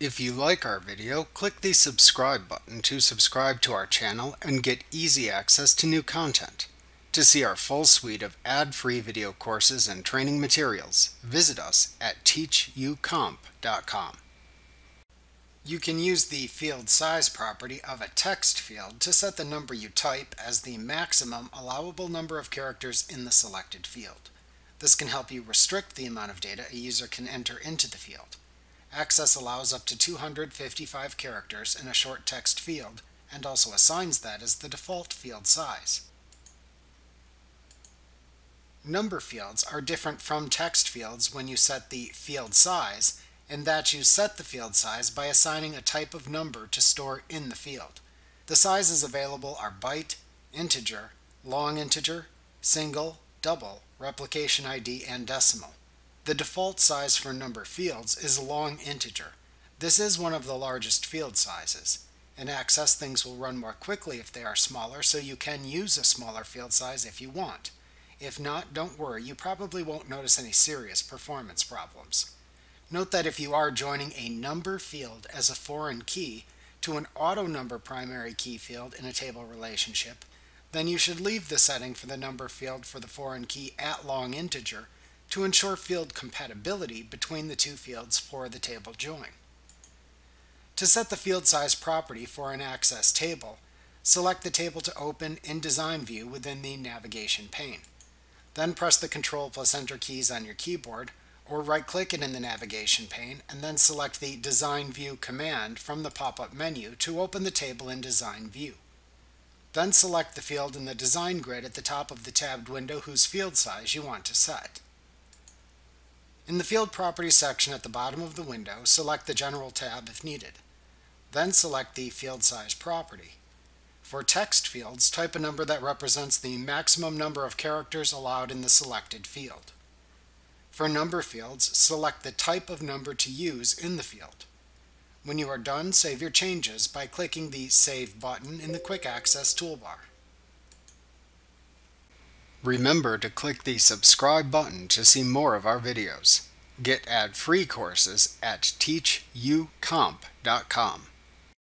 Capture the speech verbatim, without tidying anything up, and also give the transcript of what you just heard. If you like our video, click the subscribe button to subscribe to our channel and get easy access to new content. To see our full suite of ad-free video courses and training materials, visit us at teach u comp dot com. You can use the field size property of a text field to set the number you type as the maximum allowable number of characters in the selected field. This can help you restrict the amount of data a user can enter into the field. Access allows up to two hundred fifty-five characters in a short text field and also assigns that as the default field size. Number fields are different from text fields when you set the field size, in that you set the field size by assigning a type of number to store in the field. The sizes available are byte, integer, long integer, single, double, replication I D, and decimal. The default size for number fields is long integer. This is one of the largest field sizes. In Access, things will run more quickly if they are smaller, so you can use a smaller field size if you want. If not, don't worry, you probably won't notice any serious performance problems. Note that if you are joining a number field as a foreign key to an auto number primary key field in a table relationship, then you should leave the setting for the number field for the foreign key at long integer to ensure field compatibility between the two fields for the table join. To set the field size property for an Access table, select the table to open in Design View within the navigation pane. Then press the Control plus Enter keys on your keyboard, or right-click it in the navigation pane, and then select the Design View command from the pop-up menu to open the table in Design View. Then select the field in the design grid at the top of the tabbed window whose field size you want to set. In the Field Properties section at the bottom of the window, select the General tab if needed. Then select the Field Size property. For text fields, type a number that represents the maximum number of characters allowed in the selected field. For number fields, select the type of number to use in the field. When you are done, save your changes by clicking the Save button in the Quick Access toolbar. Remember to click the Subscribe button to see more of our videos. Get ad-free courses at teach u comp dot com.